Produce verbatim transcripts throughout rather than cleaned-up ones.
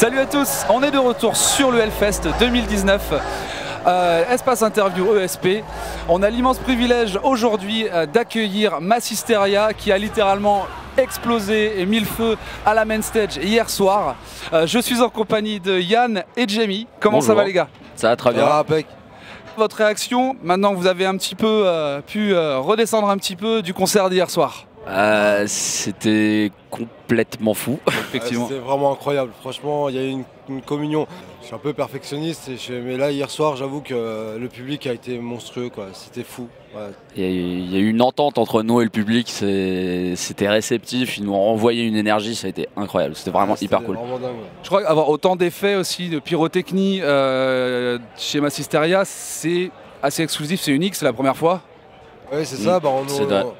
Salut à tous, on est de retour sur le Hellfest deux mille dix-neuf, euh, espace interview E S P. On a l'immense privilège aujourd'hui euh, d'accueillir Massisteria qui a littéralement explosé et mis le feu à la main stage hier soir. Euh, je suis en compagnie de Yann et Jamie. Comment Bonjour. Ça va les gars? Ça va très bien. Ah, votre réaction, maintenant que vous avez un petit peu euh, pu euh, redescendre un petit peu du concert d'hier soir? euh, C'était complètement fou. Effectivement. C'était vraiment incroyable, franchement il y a eu une, une communion. Je suis un peu perfectionniste, et je, mais là hier soir j'avoue que euh, le public a été monstrueux, c'était fou. Ouais. Il y a eu une entente entre nous et le public, c'était réceptif, ils nous ont renvoyé une énergie, ça a été incroyable, c'était vraiment ouais, hyper cool. Vraiment dingue, ouais. Je crois qu'avoir autant d'effets aussi de pyrotechnie euh, chez Massisteria, c'est assez exclusif, c'est unique, c'est la première fois. Oui c'est mmh. ça, bah, on, on,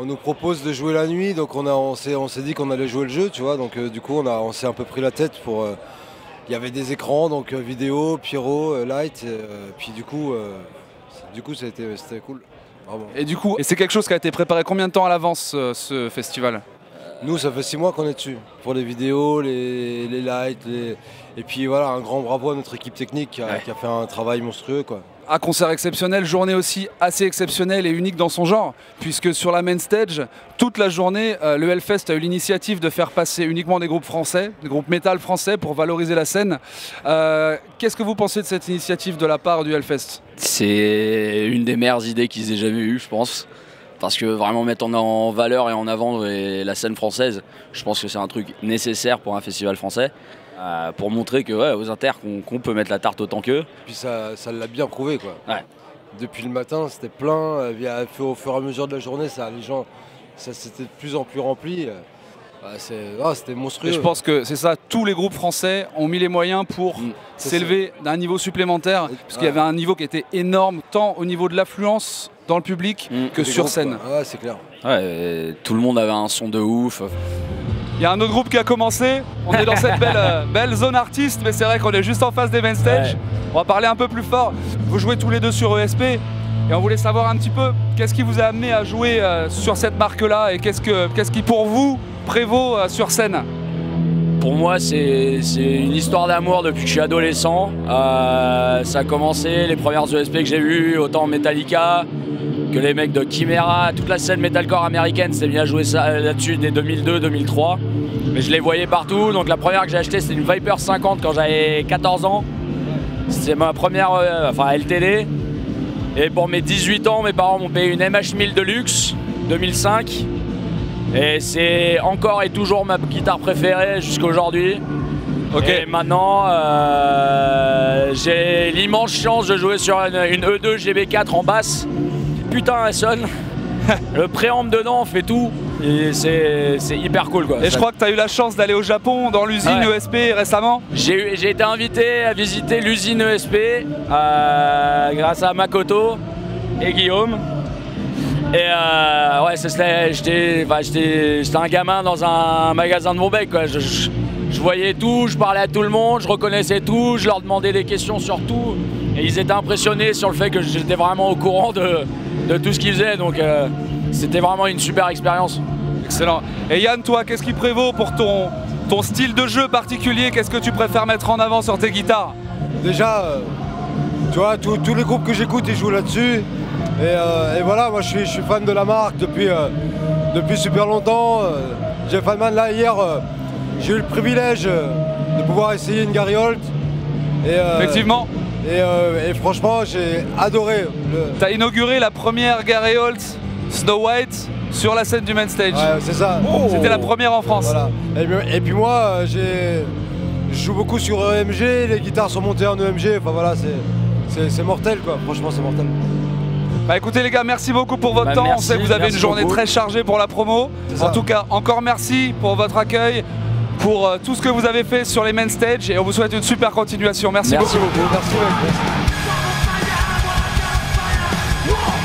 on nous propose de jouer la nuit, donc on, on s'est dit qu'on allait jouer le jeu, tu vois, donc euh, du coup on, on s'est un peu pris la tête pour... Euh, il y avait des écrans, donc euh, vidéo, pyro, euh, light, euh, puis du coup... Euh, Du coup, c'était cool. Bravo. Et du coup, et c'est quelque chose qui a été préparé combien de temps à l'avance, euh, ce festival? Nous, ça fait six mois qu'on est dessus. Pour les vidéos, les, les lights, les... et puis voilà, un grand bravo à notre équipe technique qui a, ouais. qui a fait un travail monstrueux, quoi. Un concert exceptionnel, journée aussi assez exceptionnelle et unique dans son genre, puisque sur la main stage, toute la journée, euh, le Hellfest a eu l'initiative de faire passer uniquement des groupes français, des groupes métal français pour valoriser la scène. Euh, Qu'est-ce que vous pensez de cette initiative de la part du Hellfest? C'est une des meilleures idées qu'ils aient jamais eues, je pense. Parce que vraiment mettre en valeur et en avant et la scène française, je pense que c'est un truc nécessaire pour un festival français. Euh, pour montrer que ouais, aux inters qu'on qu'on peut mettre la tarte autant qu'eux. Puis ça, ça l'a bien prouvé quoi. Ouais. Depuis le matin c'était plein, euh, au fur et à mesure de la journée ça, les gens, ça c'était de plus en plus rempli. Euh, c'était oh, monstrueux. Et je pense que c'est ça, tous les groupes français ont mis les moyens pour mmh, s'élever d'un niveau supplémentaire, et, parce qu'il y avait un niveau qui était énorme, tant au niveau de l'affluence dans le public mmh, que sur groupes, scène. Ouais, c'est clair. Ouais, tout le monde avait un son de ouf. Il y a un autre groupe qui a commencé, on est dans cette belle, euh, belle zone artiste, mais c'est vrai qu'on est juste en face des main stage. Ouais. On va parler un peu plus fort. Vous jouez tous les deux sur E S P et on voulait savoir un petit peu qu'est-ce qui vous a amené à jouer euh, sur cette marque-là et qu'est-ce que, qu'est-ce qui pour vous prévaut euh, sur scène? Pour moi, c'est une histoire d'amour depuis que je suis adolescent. Euh, ça a commencé, les premières E S P que j'ai vues, autant Metallica que les mecs de Chimera, toute la scène metalcore américaine s'est mis à jouer là-dessus dès deux mille deux deux mille trois. Mais je les voyais partout, donc la première que j'ai achetée c'était une Viper cinquante quand j'avais quatorze ans. C'était ma première, euh, enfin L T D. Et pour mes dix-huit ans, mes parents m'ont payé une M H mille Deluxe deux mille cinq. Et c'est encore et toujours ma guitare préférée jusqu'à aujourd'hui. Okay. Et maintenant, euh, j'ai l'immense chance de jouer sur une, une E deux G B quatre en basse. Putain, elle sonne. Le préamble dedans fait tout. Et c'est hyper cool quoi. Et ça. Je crois que tu as eu la chance d'aller au Japon dans l'usine ouais. E S P récemment. J'ai été invité à visiter l'usine E S P euh, grâce à Makoto et Guillaume. Et euh, ouais, j'étais bah, un gamin dans un magasin de Bombay quoi. Je, je, je voyais tout, je parlais à tout le monde, je reconnaissais tout, je leur demandais des questions sur tout. Et ils étaient impressionnés sur le fait que j'étais vraiment au courant de, de tout ce qu'ils faisaient. Donc euh, c'était vraiment une super expérience. Excellent. Et Yann, toi, qu'est-ce qui prévaut pour ton, ton style de jeu particulier? Qu'est-ce que tu préfères mettre en avant sur tes guitares? Déjà, euh, tu vois, tous les groupes que j'écoute, ils jouent là-dessus. Et, euh, et voilà, moi je suis, je suis fan de la marque depuis, euh, depuis super longtemps. Euh, j'ai fanman là hier, euh, j'ai eu le privilège euh, de pouvoir essayer une Gary Holt. Et, euh, Effectivement. Et, euh, et franchement, j'ai adoré. Le... T'as inauguré la première Gary Holt Snow White sur la scène du main stage. Ouais, c'est ça. Oh. C'était la première en France. Et, voilà. et, et puis moi, j'ai, je joue beaucoup sur E M G. Les guitares sont montées en E M G. Enfin voilà, c'est mortel quoi. Franchement, c'est mortel. Bah écoutez les gars, merci beaucoup pour votre bah, temps, merci, on sait que vous avez une journée beaucoup. Très chargée pour la promo. En tout cas, encore merci pour votre accueil, pour euh, tout ce que vous avez fait sur les main stage et on vous souhaite une super continuation. Merci, merci beaucoup. beaucoup. Merci beaucoup. Merci.